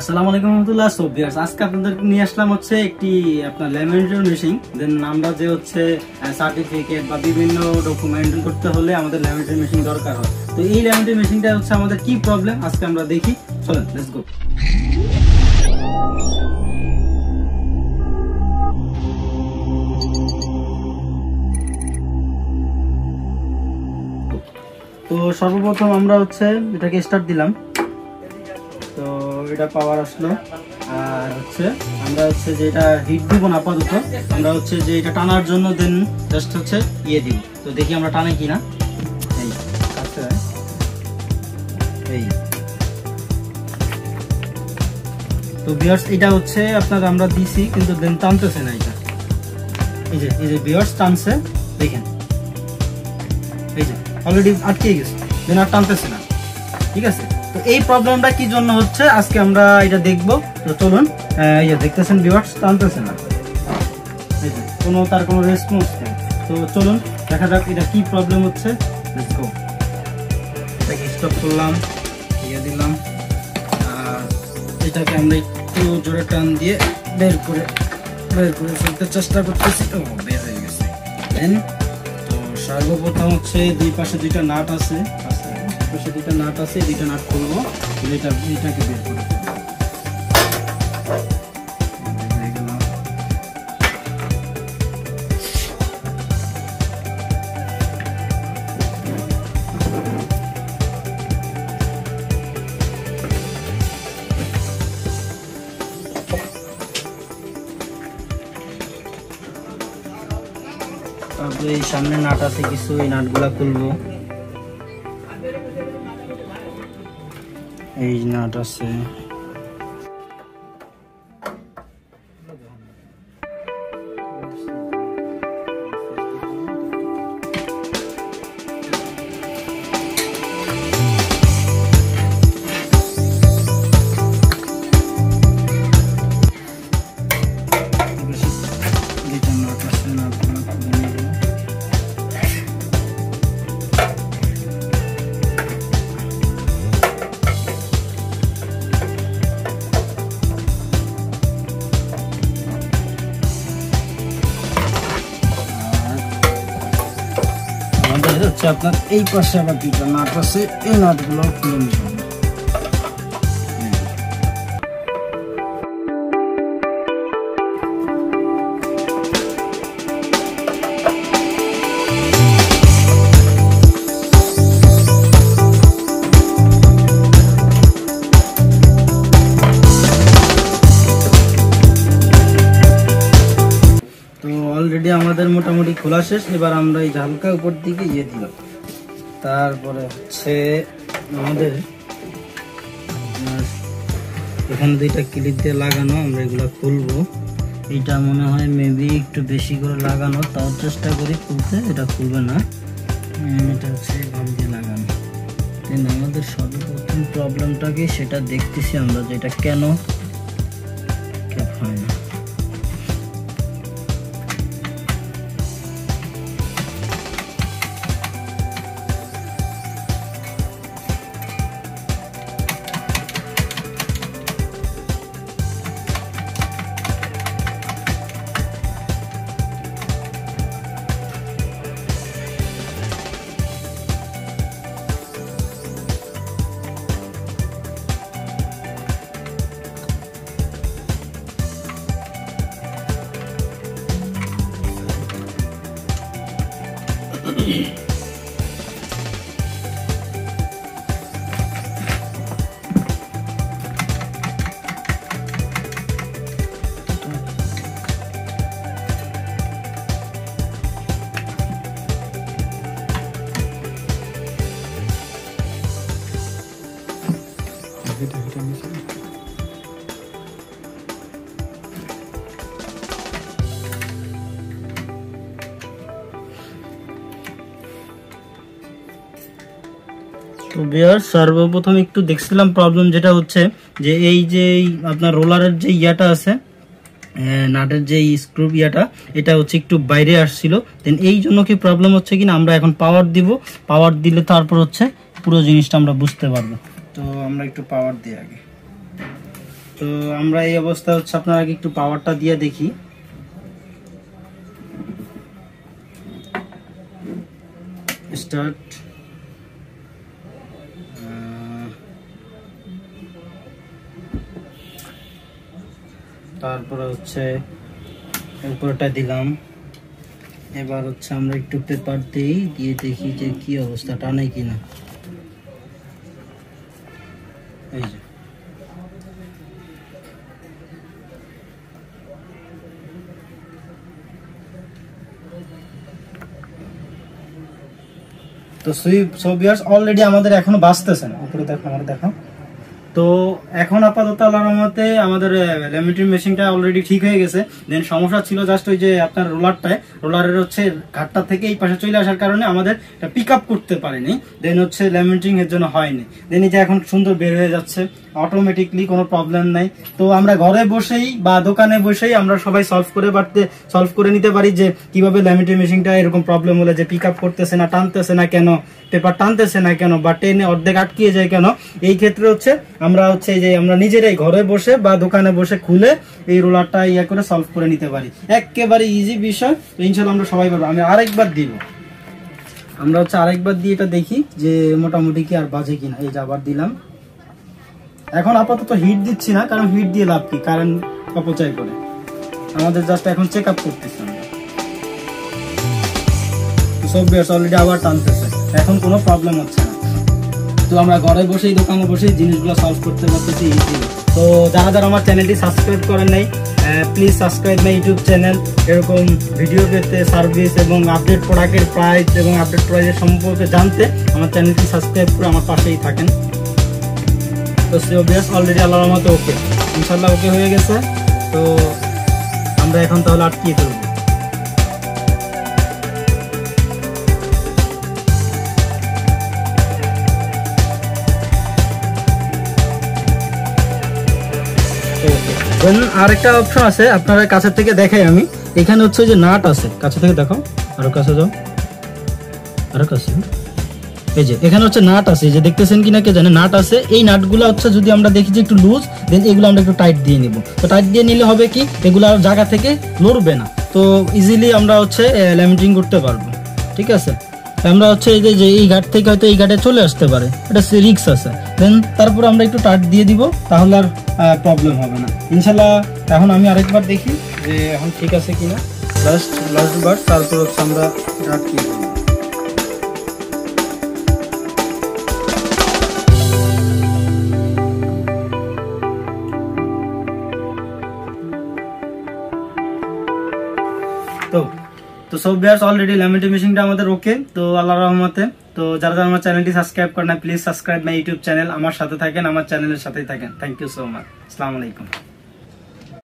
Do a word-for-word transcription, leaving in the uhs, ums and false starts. আসসালামুয়ালাইকুম রহমতুল্লাহ। So viewers, আজকে আপনাদের নিয়ে আসলাম হচ্ছে একটি আপনার ল্যামিনেশন মেশিন। দেন আমরা যে হচ্ছে সার্টিফিকেট বা বিভিন্ন ডকুমেন্ট করতে হলে আমাদের ল্যামিনেশন মেশিন দরকার হয়। তো এই ল্যামিনেশন মেশিনটা হচ্ছে আমাদের কি প্রবলেম আজকে আমরা দেখি। চলেন, লেটস গো। তো সর্বপ্রথম আমরা হচ্ছে এটাকে স্টার্ট দিলাম, তো এটা পাওয়ার আসলো। আর হচ্ছে আমরা হচ্ছে যে এটা হিট দিব না আপাতত, আমরা হচ্ছে যে এটা টানার জন্য দেন জাস্ট হচ্ছে ইয়ে দিব। তো দেখি আমরা টানে কিনা। এই আচ্ছা, এই তো ভিউয়ার্স এটা হচ্ছে আপনার আমরা দিছি কিন্তু দেন টানতেছে না এটা। এই যে এই যে ভিউয়ার্স টানছে, দেখেন এই যে অলরেডি আটকে গেছে, দেন আর টানতেছে না। ঠিক আছে, তো এই প্রবলেমটা কি জন্য হচ্ছে আজকে আমরা এটা দেখবো। তো চলুন, এই যে দেখতেছেন ভিউয়ার্স টানতেছে না, এই যে কোনো তার কোনো রেসপন্স নেই। তো চলুন দেখা যাক এটা কি প্রবলেম হচ্ছে। Let's go. এটাকে স্টপ করলাম, ইয়ে দিলাম, আর এটাকে আমরা একটু জোরে টান দিয়ে বের করে বের করে ফেলতে চেষ্টা করতেছি। তো বের হয়ে গেছে। দেন তো সর্বপ্রথম হচ্ছে দুই পাশে দুইটা নাট আছে, দুইটা নাট আছে, দুইটা নাট করবো, এটাকে বের করবো। তারপরে এই সামনে নাট আছে কিছু, এই নাটগুলা খুলবো। এই নাট আছে, আপনার এই পাশে আবার দুটো নাট আছে, এই নাটগুলো খুলে নিতে হবে। অলরেডি আমাদের মোটামুটি খোলা শেষ। এবার আমরা এই হালকা উপর দিকে ইয়ে দিলাম, তারপরে হচ্ছে আমাদের এখানে দুইটা ক্লিপ দিয়ে লাগানো, আমরা এগুলো খুলবো। এটা মনে হয় মেবি একটু বেশি করে লাগানো, তাও চেষ্টা করি খুলতে, এটা খুলবে না। এটা হচ্ছে গাম দিয়ে লাগানো। কিন্তু আমাদের সর্বপ্রথম প্রবলেমটাকে সেটা দেখতেছি আমরা, যে এটা কেন ক্যাপ হয় না। তো ভিউয়ার্স, সর্বপ্রথম একটু দেখছিলাম প্রবলেম যেটা হচ্ছে যে এই যে আপনার রোলারের যে ইয়াটা আছে, নাটের যে স্ক্রু ইয়াটা, এটা হচ্ছে একটু বাইরে আসছিল। দেন এই জন্য কি প্রবলেম হচ্ছে কিনা আমরা এখন পাওয়ার দিব। পাওয়ার দিলে তারপর হচ্ছে পুরো জিনিসটা আমরা বুঝতে পারবো। তো আমরা একটু পাওয়ার দিই আগে। तो আমরা এই অবস্থা হচ্ছে আপনারা আগে একটু পাওয়ারটা দিয়ে দেখি। স্টার্ট তারপর হচ্ছে উপরটা দিলাম। এবার হচ্ছে আমরা একটু পেপার দেই, দিয়ে দেখি যে কি অবস্থা, টানে কিনা। এই যে तो सबियार्स अलरेडी हमारे एखो बाजते हैं ऊपर देखो हमारे देखो तो एखन आपातत आल्लाहर रहमते लैमिनेटिंग मेशिनटा अलरेडी ठीक हो गेছে। दें समस्या छिलो जस्ट ओई जे आपनार रोलारटाय रोलारेर होच्छे घाटटा थेके एई पाशे चले आसार कारणे आमादेर एटा पिकआप करते पारेनि। दें होच्छे लैमिनेटिंग एर जोन्नो हयनि। देन एटा एखन सुंदर बेर हये जाच्छे অটোমেটিকলি, কোনো প্রবলেম নাই। তো আমরা ঘরে বসেই বা দোকানে বসেই আমরা সবাই সলভ করে বাড়তে সলভ করে নিতে পারি যে কিভাবে ল্যামিনেটিং মেশিনটা এরকম প্রবলেম হলে যে পিকআপ করতেছে না, টানতেছে না কেন, পেপার টানতেছে না কেন, বা টেনে অর্ধেক আটকিয়ে যায় কেন। এই ক্ষেত্রে হচ্ছে আমরা হচ্ছে যে আমরা নিজেরাই ঘরে বসে বা দোকানে বসে খুলে এই রোলারটা ইয়া করে সলভ করে নিতে পারি। একেবারে ইজি বিষয়, ইনশাআল্লাহ আমরা সবাই পারবো। আমি আরেকবার দিব, আমরা হচ্ছে আরেকবার দিয়ে এটা দেখি যে মোটামুটি কি আর বাজে কিনা। এই যে আবার দিলাম। এখন আপাতত হিট দিচ্ছি না, কারণ হিট দিয়ে লাভ কি, কারেন্ট অপচয় করে। আমাদের জাস্ট এখন চেক আপ করতেছি আমরা। সব বেস অলরেডি আবার টানতেছে, এখন কোনো প্রবলেম হচ্ছে না। তো আমরা ঘরে বসেই দোকানে বসেই জিনিসগুলো সলভ করতে পারতেছি ইজি। তো যারা যারা আমার চ্যানেলটি সাবস্ক্রাইব করেন নাই, please subscribe my YouTube channel. এরকম ভিডিও পেতে, সার্ভিস এবং আপডেট প্রোডাক্টের প্রাইস এবং আপডেট প্রাইসের সম্পর্কে জানতে আমার চ্যানেলটি সাবস্ক্রাইব করে আমার পাশেই থাকেন। तो सबस अलरेडी आल्लाहर रहमते ओके, इंशाल्लाह ओके हो गेছে। तो আমরা এখন তাহলে আটকিয়ে ফেলব। ওকে, দেন আরেকটা অপশন আছে, আপনারা কাছে থেকে দেখাই আমি। এখানে হচ্ছে যে নাট আছে, কাছে থেকে দেখো, আরো কাছে যাও, আরো কাছে। এই যে এখানে হচ্ছে নাট আছে, যে দেখতেছেন কিনা কে জানে, নাট আছে। এই নাটগুলো হচ্ছে যদি আমরা দেখি যে একটু লুজ, দেন এগুলো আমরা একটু টাইট দিয়ে নিব। তো টাইট দিয়ে নিলে হবে কি, এগুলো আর জায়গা থেকে নড়বে না। তো ইজিলি আমরা হচ্ছে ল্যামিনেটিং করতে পারবো। ঠিক আছে, আমরা হচ্ছে এই যে এই ঘাট থেকে হয়তো এই ঘাটে চলে আসতে পারে, এটা রিস্ক আছে। দেন তারপর আমরা একটু টাইট দিয়ে দিব, তাহলে আর প্রবলেম হবে না ইনশাল্লাহ। এখন আমি আরেকবার দেখি যে এখন ঠিক আছে কিনা, লাস্ট লাস্টবার। তারপর হচ্ছে আমরা নাট দিয়ে দিব। तो तो सब व्यूअर्स ऑलरेडी लैमिनेटिंग मशीन আমাদের ওকে। তো আল্লাহর রহমতে তো যারা যারা আমার চ্যানেলটি সাবস্ক্রাইব করেন না, please subscribe my YouTube channel. আমার সাথে থাকেন, আমার চ্যানেলের সাথেই থাকেন। Thank you so much. আসসালামু আলাইকুম।